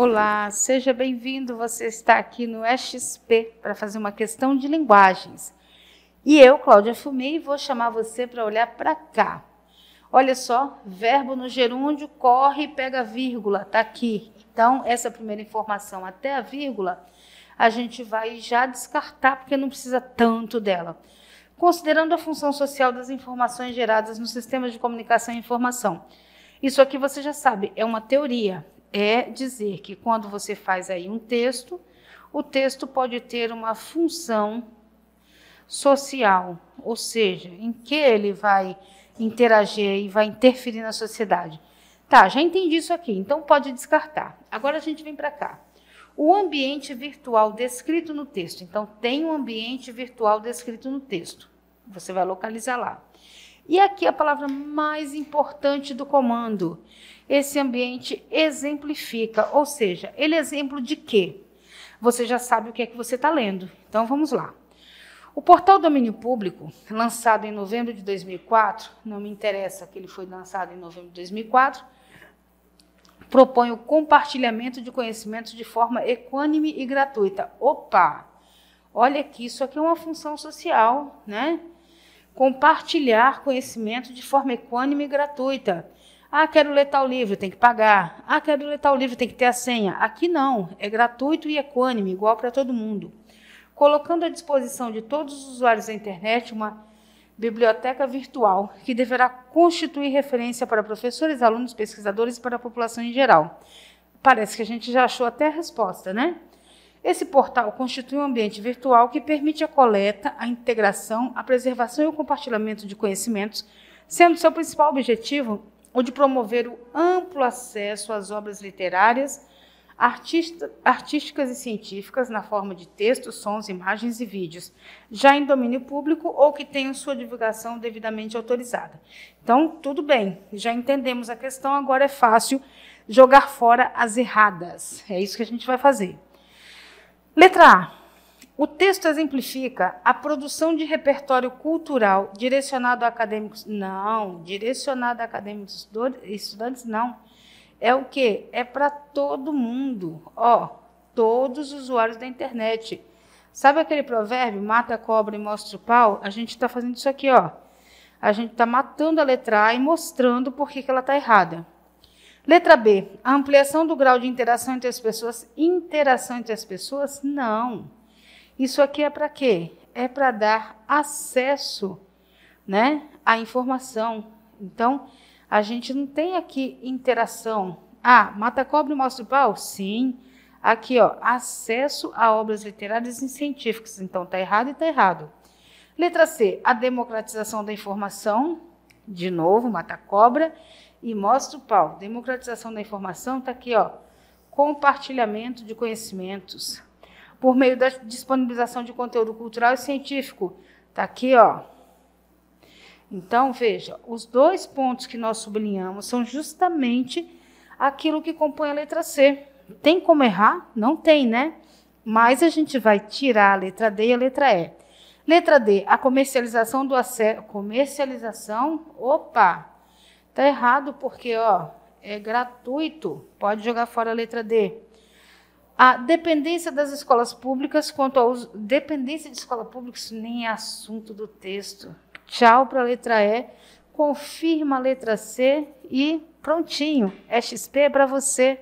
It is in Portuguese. Olá, seja bem-vindo, você está aqui no XP para fazer uma questão de linguagens. E eu, Cláudia Fumei, vou chamar você para olhar para cá. Olha só, verbo no gerúndio, corre e pega a vírgula, está aqui. Então, essa primeira informação até a vírgula, a gente vai já descartar, porque não precisa tanto dela. Considerando a função social das informações geradas no sistema de comunicação e informação. Isso aqui você já sabe, é uma teoria. É dizer que quando você faz aí um texto, o texto pode ter uma função social, ou seja, em que ele vai interagir e vai interferir na sociedade. Tá, já entendi isso aqui, então pode descartar. Agora a gente vem para cá. O ambiente virtual descrito no texto. Então, tem um ambiente virtual descrito no texto. Você vai localizar lá. E aqui a palavra mais importante do comando. Esse ambiente exemplifica, ou seja, ele é exemplo de quê? Você já sabe o que é que você está lendo. Então, vamos lá. O portal Domínio Público, lançado em novembro de 2004, não me interessa que ele foi lançado em novembro de 2004, propõe o compartilhamento de conhecimentos de forma equânime e gratuita. Opa! Olha aqui, isso aqui é uma função social, né? Compartilhar conhecimento de forma equânime e gratuita. Ah, quero ler tal livro, tem que pagar. Ah, quero ler tal livro, tem que ter a senha. Aqui não, é gratuito e equânime, igual para todo mundo. Colocando à disposição de todos os usuários da internet uma biblioteca virtual, que deverá constituir referência para professores, alunos, pesquisadores e para a população em geral. Parece que a gente já achou até a resposta, né? Esse portal constitui um ambiente virtual que permite a coleta, a integração, a preservação e o compartilhamento de conhecimentos, sendo seu principal objetivo o de promover o amplo acesso às obras literárias, artísticas e científicas na forma de textos, sons, imagens e vídeos, já em domínio público ou que tenham sua divulgação devidamente autorizada. Então, tudo bem, já entendemos a questão, agora é fácil jogar fora as erradas. É isso que a gente vai fazer. Letra A. O texto exemplifica a produção de repertório cultural direcionado a acadêmicos... Não, direcionado a acadêmicos e estudantes, não. É o quê? É para todo mundo, ó, todos os usuários da internet. Sabe aquele provérbio, mata a cobra e mostra o pau? A gente está fazendo isso aqui, ó. A gente está matando a letra A e mostrando por que ela está errada. Letra B, a ampliação do grau de interação entre as pessoas. Interação entre as pessoas? Não. Isso aqui é para quê? É para dar acesso, né, à informação. Então, a gente não tem aqui interação. Ah, mata a cobra e mostra o pau? Sim. Aqui, ó, acesso a obras literárias e científicas. Então, tá errado e tá errado. Letra C, a democratização da informação. De novo, mata a cobra e mostra o pau. Democratização da informação tá aqui, ó. Compartilhamento de conhecimentos. Por meio da disponibilização de conteúdo cultural e científico. Tá aqui, ó. Então, veja, os dois pontos que nós sublinhamos são justamente aquilo que compõe a letra C. Tem como errar? Não tem, né? Mas a gente vai tirar a letra D e a letra E. Letra D, a comercialização do acesso... Comercialização? Opa! Tá errado porque, ó, é gratuito. Pode jogar fora a letra D. A dependência das escolas públicas quanto ao... Dependência de escola pública, isso nem é assunto do texto. Tchau para a letra E, confirma a letra C e prontinho, XP é para você.